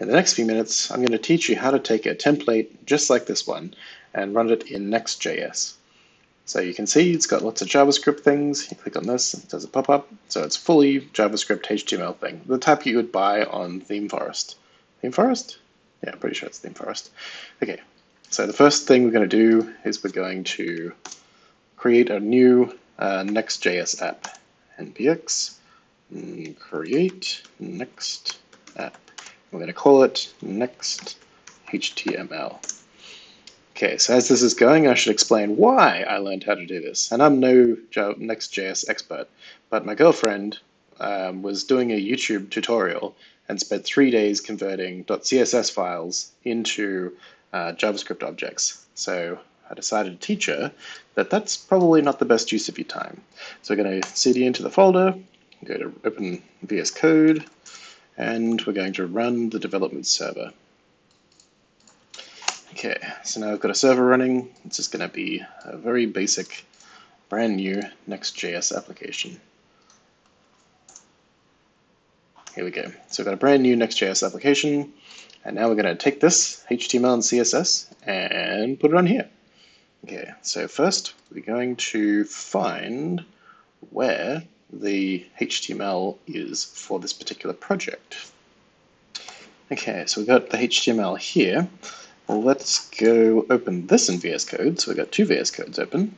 In the next few minutes, I'm going to teach you how to take a template just like this one and run it in Next.js. So you can see it's got lots of JavaScript things. You click on this, it does a pop-up. So it's fully JavaScript HTML thing, the type you would buy on ThemeForest. ThemeForest? Yeah, I'm pretty sure it's ThemeForest. Okay, so the first thing we're going to do is we're going to create a new Next.js app. npx create next app. We're going to call it Next HTML. Okay, so as this is going, I should explain why I learned how to do this. And I'm no Next.js expert, but my girlfriend was doing a YouTube tutorial and spent 3 days converting .css files into JavaScript objects. So I decided to teach her that that's probably not the best use of your time. So we're going to cd into the folder, go to open VS Code, and we're going to run the development server. Okay, so now I've got a server running. It's just going to be a very basic, brand new Next.js application. Here we go. So we've got a brand new Next.js application, and now we're going to take this HTML and CSS and put it on here. Okay, so first we're going to find where the HTML is for this particular project. Okay, so we've got the HTML here. Let's go open this in VS Code. So we've got two VS Codes open,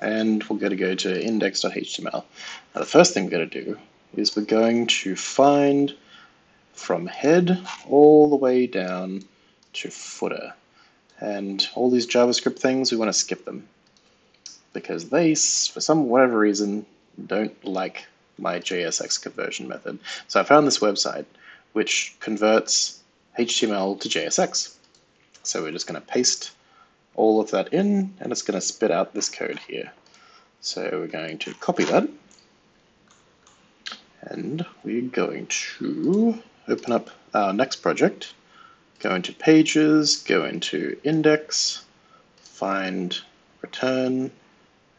and we're going to go to index.html. Now the first thing we're going to do is we're going to find from head all the way down to footer. And all these JavaScript things, we want to skip them because they, for some whatever reason, don't like my JSX conversion method. So I found this website which converts HTML to JSX. So we're just going to paste all of that in, and it's going to spit out this code here. So we're going to copy that, and we're going to open up our next project, go into pages, go into index, find return,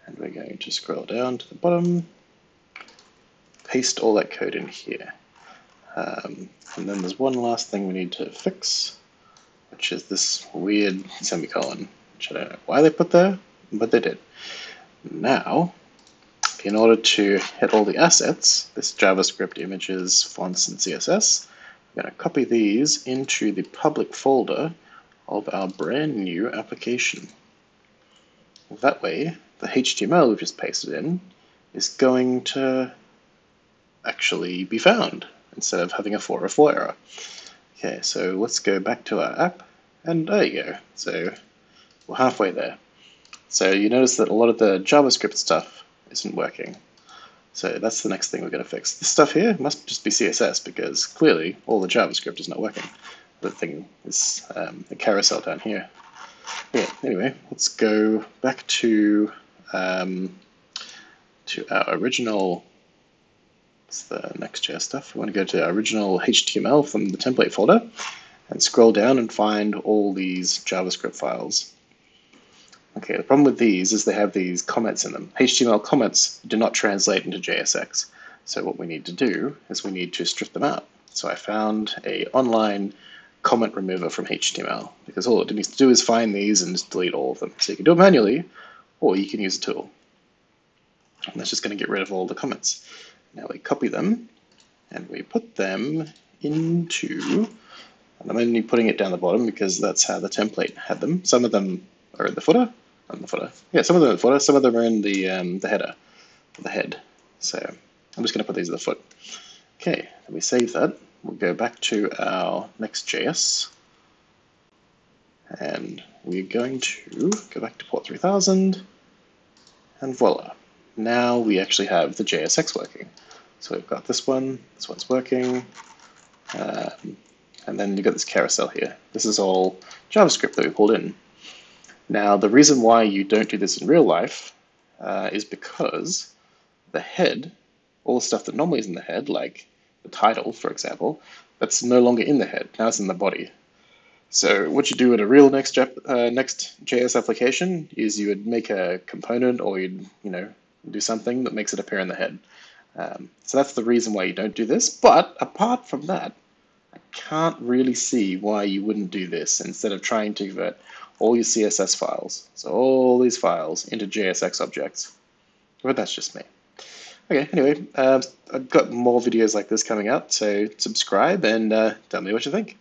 and we're going to scroll down to the bottom, paste all that code in here. And then there's one last thing we need to fix, which is this weird semicolon, which I don't know why they put there, but they did. Now, in order to hit all the assets, this JavaScript, images, fonts, and CSS, we're going to copy these into the public folder of our brand new application. That way, the HTML we've just pasted in is going to actually be found instead of having a 404 error. Okay, so let's go back to our app, and there you go. So we're halfway there. So you notice that a lot of the JavaScript stuff isn't working. So that's the next thing we're going to fix. This stuff here must just be CSS because clearly all the JavaScript is not working. The thing is the carousel down here. Yeah, anyway, let's go back to our original, it's the Next.js stuff. We want to go to our original HTML from the template folder and scroll down and find all these JavaScript files. Okay, the problem with these is they have these comments in them. HTML comments do not translate into JSX. So what we need to do is we need to strip them out. So I found an online comment remover from HTML because all it needs to do is find these and just delete all of them. So you can do it manually or you can use a tool. And that's just going to get rid of all the comments. Now we copy them and we put them into, and I'm only putting it down the bottom because that's how the template had them. Some of them are in the footer. Some of them are in the footer. Some of them are in the header, the head. So I'm just going to put these at the foot. Okay, and we save that. We'll go back to our Next.js, and we're going to go back to port 3000, and voila. Now we actually have the JSX working. So we've got this one's working, and then you've got this carousel here. This is all JavaScript that we pulled in. Now, the reason why you don't do this in real life is because the head, all the stuff that normally is in the head, like the title, for example, that's no longer in the head. Now it's in the body. So what you do in a real Next.js application is you would make a component, or you'd, do something that makes it appear in the head. So that's the reason why you don't do this. But apart from that, I can't really see why you wouldn't do this instead of trying to convert all your CSS files, so all these files, into JSX objects. But that's just me. Okay, anyway, I've got more videos like this coming up, so subscribe and tell me what you think.